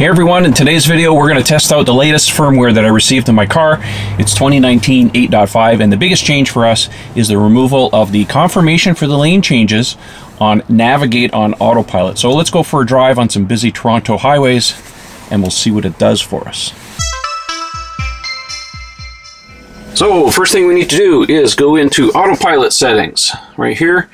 Hey everyone, in today's video we're going to test out the latest firmware that I received in my car. It's 2019 8.5 and the biggest change for us is the removal of the confirmation for the lane changes on navigate on autopilot. So let's go for a drive on some busy Toronto highways and we'll see what it does for us. So first thing we need to do is go into autopilot settings right here.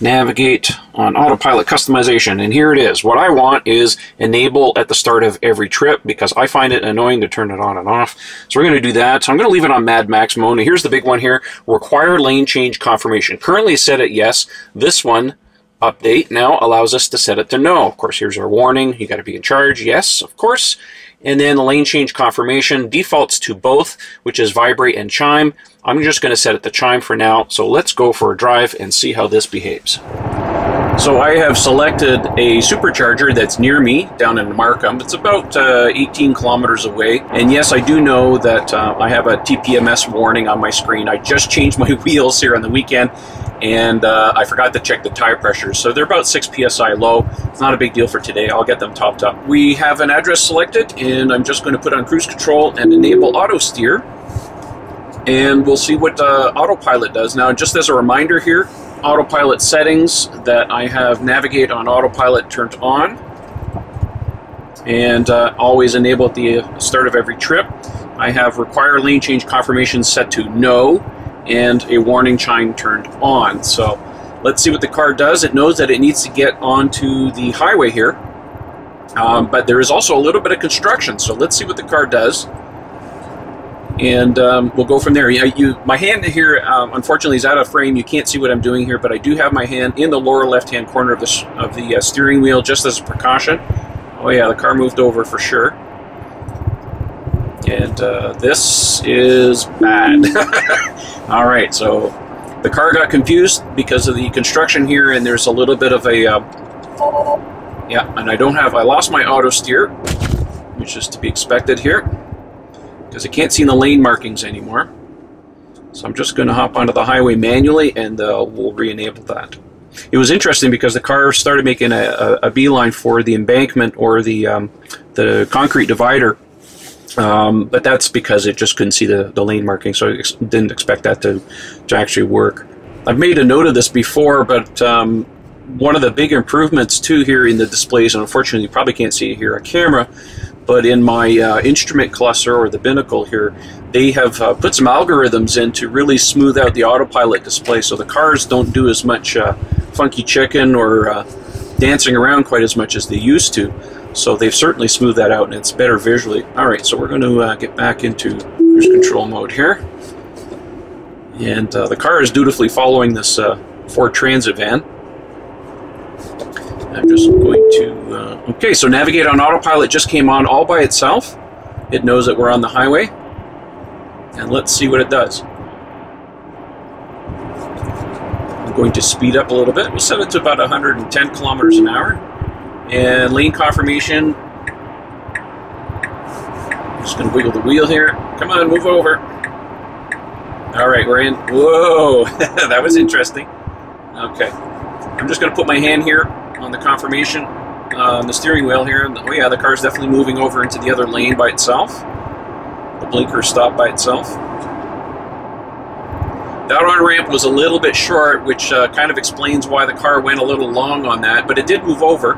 Navigate on autopilot customization, and here it is. What I want is enable at the start of every trip because I find it annoying to turn it on and off. So we're going to do that. So I'm going to leave it on Mad Max mode. And here's the big one here, require lane change confirmation. Currently set at yes. This one, update now, allows us to set it to no. Of course, here's our warning. You got to be in charge. Yes, of course. And then lane change confirmation defaults to both, which is vibrate and chime. I'm just going to set it to chime for now. So let's go for a drive and see how this behaves. So I have selected a supercharger that's near me down in Markham. It's about 18 kilometers away. And yes, I do know that I have a TPMS warning on my screen. I just changed my wheels here on the weekend. And I forgot to check the tire pressures. So they're about 6 PSI low. It's not a big deal for today. I'll get them topped up. We have an address selected and I'm just going to put on cruise control and enable auto steer. And we'll see what autopilot does. Now, just as a reminder here, autopilot settings that I have navigate on autopilot turned on. And always enable at the start of every trip. I have require lane change confirmation set to no. And a warning chime turned on. So let's see what the car does. It knows that it needs to get onto the highway here, but there is also a little bit of construction. So let's see what the car does. And we'll go from there. My hand here, unfortunately, is out of frame. You can't see what I'm doing here, but I do have my hand in the lower left-hand corner of the steering wheel just as a precaution. Oh yeah, the car moved over for sure. And this is bad. All right, so the car got confused because of the construction here, and there's a little bit of a, yeah, and I lost my auto steer, which is to be expected here, because I can't see the lane markings anymore. So I'm just gonna hop onto the highway manually, and we'll re-enable that. It was interesting because the car started making a beeline for the embankment or the concrete divider. But that's because it just couldn't see the lane marking, so I didn't expect that to actually work. I've made a note of this before, but one of the big improvements too here in the displays, and unfortunately you probably can't see it here on camera, but in my instrument cluster or the binnacle here, they have put some algorithms in to really smooth out the autopilot display so the cars don't do as much funky chicken or dancing around quite as much as they used to. So they've certainly smoothed that out and it's better visually. All right, so we're going to get back into cruise control mode here. And the car is dutifully following this Ford Transit van. I'm just going to, okay, so navigate on autopilot just came on all by itself. It knows that we're on the highway. And let's see what it does. I'm going to speed up a little bit. We'll set it to about 110 kilometers an hour. And lane confirmation. I'm just going to wiggle the wheel here. Come on, move over. All right, we're in. Whoa, that was interesting. Okay, I'm just going to put my hand here on the confirmation on the steering wheel here. Oh yeah, the car's definitely moving over into the other lane by itself. The blinker stopped by itself. That on-ramp was a little bit short, which kind of explains why the car went a little long on that, but it did move over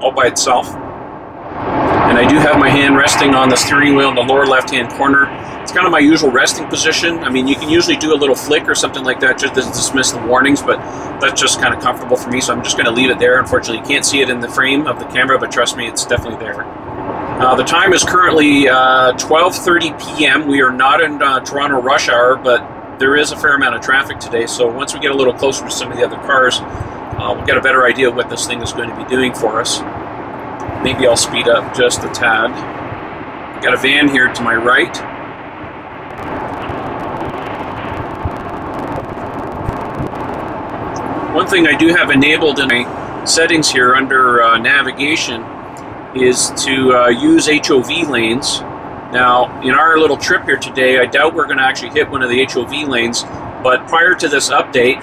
all by itself. And I do have my hand resting on the steering wheel in the lower left-hand corner. It's kind of my usual resting position. I mean, you can usually do a little flick or something like that just to dismiss the warnings, but that's just kind of comfortable for me, so I'm just going to leave it there. Unfortunately, you can't see it in the frame of the camera, but trust me, it's definitely there. The time is currently 12:30 p.m. We are not in Toronto rush hour, but there is a fair amount of traffic today, so once we get a little closer to some of the other cars, we'll get a better idea of what this thing is going to be doing for us. Maybe I'll speed up just a tad. I've got a van here to my right. One thing I do have enabled in my settings here under navigation is to use HOV lanes. Now, in our little trip here today, I doubt we're going to actually hit one of the HOV lanes, but prior to this update,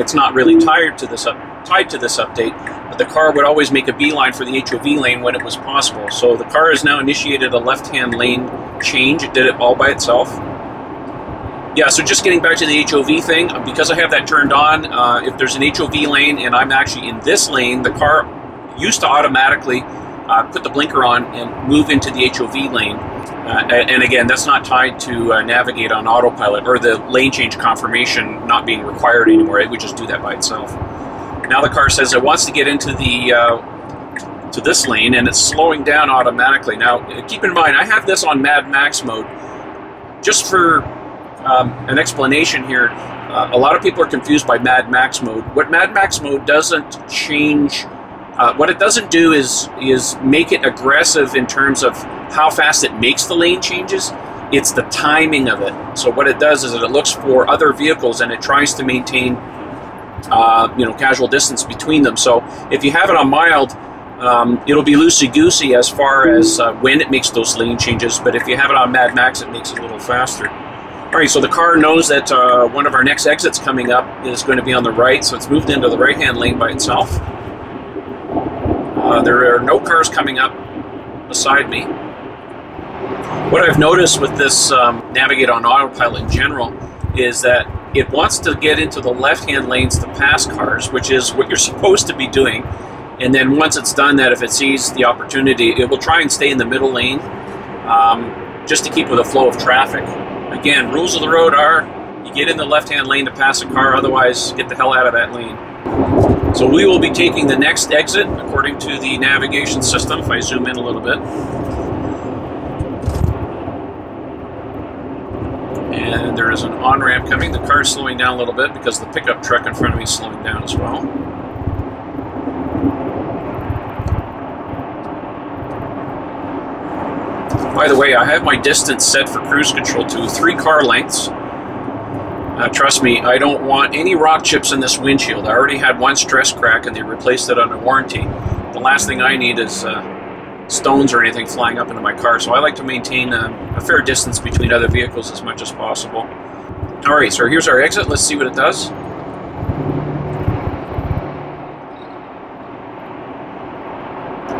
it's not really tied to this update, but the car would always make a beeline for the HOV lane when it was possible. So the car has now initiated a left-hand lane change. It did it all by itself. Yeah, so just getting back to the HOV thing, because I have that turned on, if there's an HOV lane and I'm actually in this lane, the car used to automatically put the blinker on and move into the HOV lane. And again, that's not tied to navigate on autopilot or the lane change confirmation not being required anymore. It would just do that by itself. Now the car says it wants to get into the to this lane, and it's slowing down automatically. Now, keep in mind, I have this on Mad Max mode. Just for an explanation here, a lot of people are confused by Mad Max mode. What Mad Max mode doesn't change, what it doesn't do is make it aggressive in terms of how fast it makes the lane changes. It's the timing of it. So what it does is that it looks for other vehicles and it tries to maintain you know, casual distance between them. So if you have it on mild, it'll be loosey-goosey as far as when it makes those lane changes, but if you have it on Mad Max, it makes it a little faster. Alright, so the car knows that one of our next exits coming up is going to be on the right, so it's moved into the right-hand lane by itself. There are no cars coming up beside me. What I've noticed with this Navigate on Autopilot in general is that it wants to get into the left-hand lanes to pass cars, which is what you're supposed to be doing. And then once it's done that, if it sees the opportunity, it will try and stay in the middle lane just to keep with the flow of traffic. Again, rules of the road are you get in the left-hand lane to pass a car, otherwise get the hell out of that lane. So we will be taking the next exit according to the navigation system, if I zoom in a little bit. And there is an on-ramp coming. The car's slowing down a little bit because the pickup truck in front of me is slowing down as well. By the way, I have my distance set for cruise control to 3 car lengths. Trust me, I don't want any rock chips in this windshield. I already had one stress crack and they replaced it under warranty. The last thing I need is stones or anything flying up into my car, so I like to maintain a fair distance between other vehicles as much as possible. Alright, so here's our exit. Let's see what it does.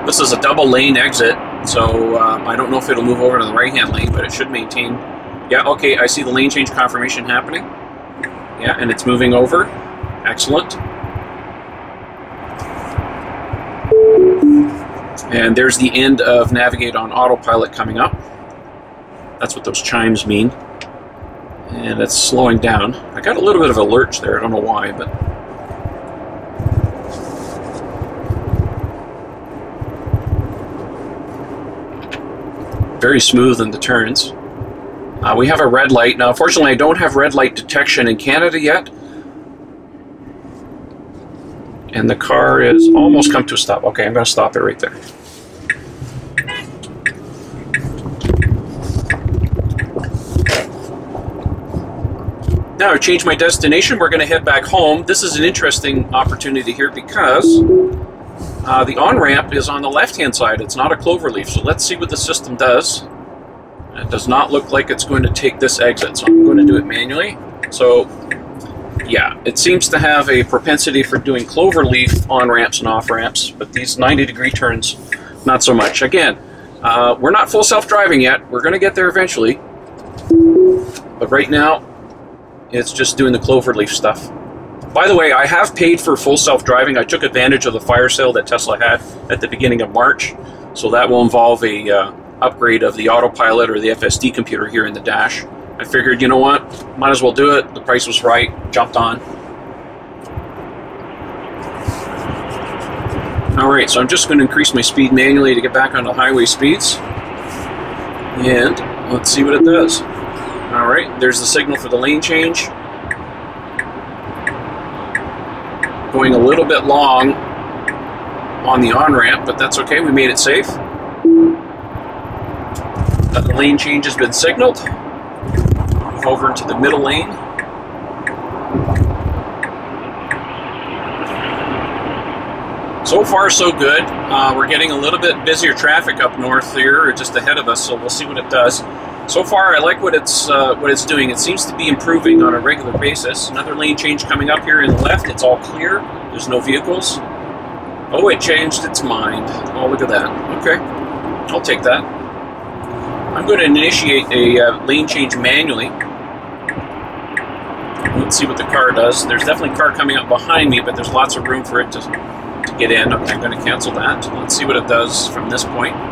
This is a double lane exit, so I don't know if it'll move over to the right-hand lane, but it should maintain. Yeah, okay, I see the lane change confirmation happening. Yeah, and it's moving over. Excellent. And there's the end of Navigate on Autopilot coming up. That's what those chimes mean. And it's slowing down. I got a little bit of a lurch there, I don't know why, but... very smooth in the turns. We have a red light. Now, unfortunately, I don't have red light detection in Canada yet. And the car is almost come to a stop. Okay, I'm going to stop it right there. Now I've changed my destination. We're going to head back home. This is an interesting opportunity here because the on-ramp is on the left-hand side. It's not a cloverleaf. So let's see what the system does. It does not look like it's going to take this exit, so I'm going to do it manually. So yeah, it seems to have a propensity for doing cloverleaf on-ramps and off-ramps, but these 90-degree turns, not so much. Again, we're not full self-driving yet. We're going to get there eventually. But right now, it's just doing the cloverleaf stuff. By the way, I have paid for full self-driving. I took advantage of the fire sale that Tesla had at the beginning of March, so that will involve a upgrade of the autopilot or the FSD computer here in the dash. I figured, you know what, might as well do it. The price was right, jumped on. Alright, so I'm just going to increase my speed manually to get back onto highway speeds. And let's see what it does. Alright, there's the signal for the lane change. Going a little bit long on the on-ramp, but that's okay, we made it safe. The lane change has been signaled. Over into the middle lane. So far so good. We're getting a little bit busier traffic up north here, just ahead of us, so we'll see what it does. So far I like what it's doing. It seems to be improving on a regular basis. Another lane change coming up here in the left. It's all clear. There's no vehicles. Oh, it changed its mind. Oh, look at that. Okay, I'll take that. I'm going to initiate a lane change manually. Let's see what the car does. There's definitely a car coming up behind me, but there's lots of room for it to get in. Okay, I'm going to cancel that. Let's see what it does from this point. Okay,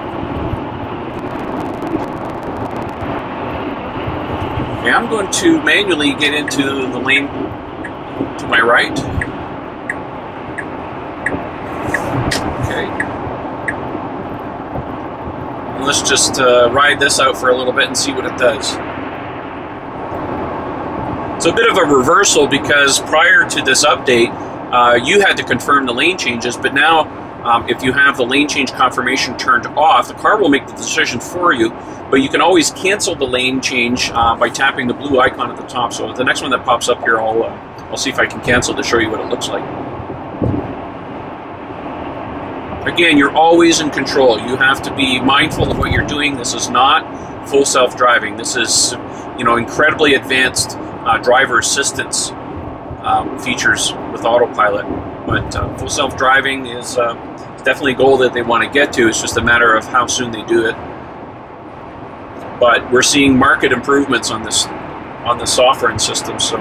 I'm going to manually get into the lane to my right. Okay. Let's just ride this out for a little bit and see what it does. So a bit of a reversal, because prior to this update, you had to confirm the lane changes, but now if you have the lane change confirmation turned off, the car will make the decision for you, but you can always cancel the lane change by tapping the blue icon at the top. So the next one that pops up here, I'll see if I can cancel to show you what it looks like. Again, you're always in control. You have to be mindful of what you're doing. This is not full self-driving. This is, you know, incredibly advanced driver assistance features with autopilot, but full self-driving is definitely a goal that they want to get to. It's just a matter of how soon they do it. But we're seeing market improvements on this, on the software and system. So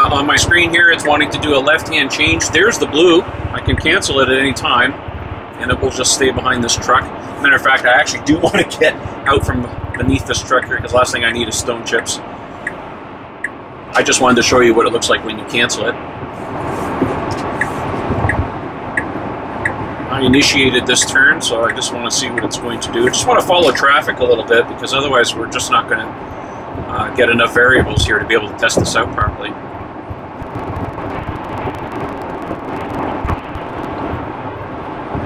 on my screen here, it's wanting to do a left-hand change. There's the blue. I can cancel it at any time, and it will just stay behind this truck. Matter of fact, I actually do want to get out from beneath this truck here, because last thing I need is stone chips. I just wanted to show you what it looks like when you cancel it. I initiated this turn, so I just want to see what it's going to do. I just want to follow traffic a little bit, because otherwise we're just not going to get enough variables here to be able to test this out properly.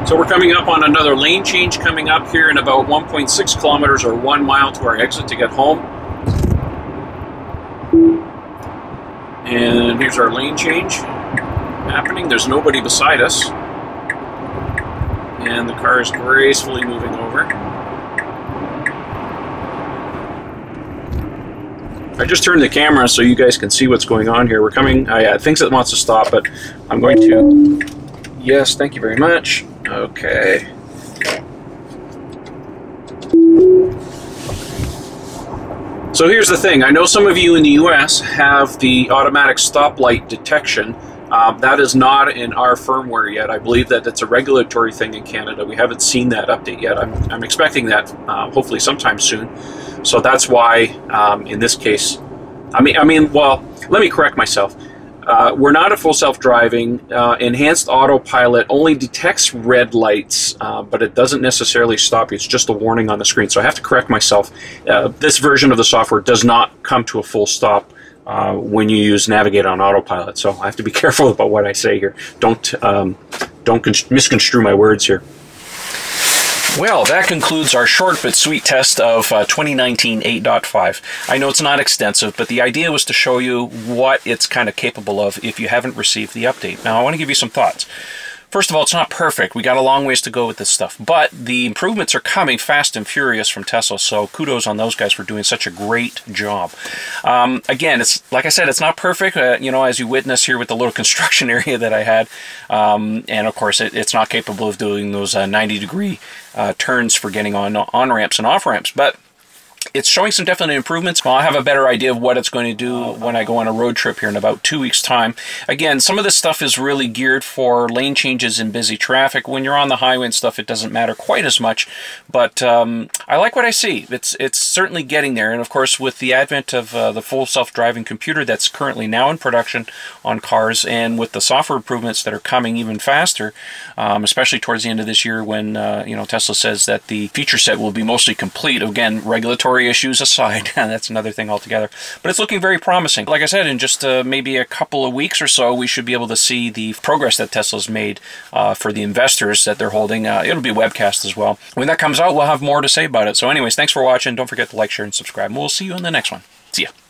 So we're coming up on another lane change coming up here in about 1.6 kilometers or 1 mile to our exit to get home. And here's our lane change happening. There's nobody beside us. And the car is gracefully moving over. I just turned the camera so you guys can see what's going on here. We're coming, it thinks it wants to stop, but I'm going to, yes, thank you very much. Okay. So here's the thing. I know some of you in the US have the automatic stoplight detection. That is not in our firmware yet. I believe that it's a regulatory thing in Canada. We haven't seen that update yet. I'm expecting that hopefully sometime soon. So that's why in this case, well, let me correct myself. We're not a full self-driving. Enhanced autopilot only detects red lights, but it doesn't necessarily stop you. It's just a warning on the screen. So I have to correct myself. This version of the software does not come to a full stop when you use Navigate on autopilot. So I have to be careful about what I say here. Don't misconstrue my words here. Well, that concludes our short but sweet test of 2019 8.5. I know it's not extensive, but the idea was to show you what it's kind of capable of if you haven't received the update. Now, I want to give you some thoughts. First of all, it's not perfect. We got a long ways to go with this stuff, but the improvements are coming fast and furious from Tesla, so kudos on those guys for doing such a great job. Again, it's like I said, it's not perfect, you know, as you witness here with the little construction area that I had, and of course, it's not capable of doing those 90-degree turns for getting on-ramps and off-ramps, but it's showing some definite improvements. Well, I'll have a better idea of what it's going to do when I go on a road trip here in about 2 weeks' time. Again, some of this stuff is really geared for lane changes in busy traffic. When you're on the highway and stuff, it doesn't matter quite as much. But I like what I see. It's certainly getting there. And of course, with the advent of the full self-driving computer that's currently now in production on cars, and with the software improvements that are coming even faster, especially towards the end of this year when you know, Tesla says that the feature set will be mostly complete. Again, regulatory issues aside, and that's another thing altogether, but it's looking very promising. Like I said, in just maybe a couple of weeks or so, we should be able to see the progress that Tesla's made for the investors that they're holding. It'll be webcast as well. When that comes out, we'll have more to say about it. So anyways, thanks for watching. Don't forget to like, share, and subscribe, and we'll see you in the next one. See ya.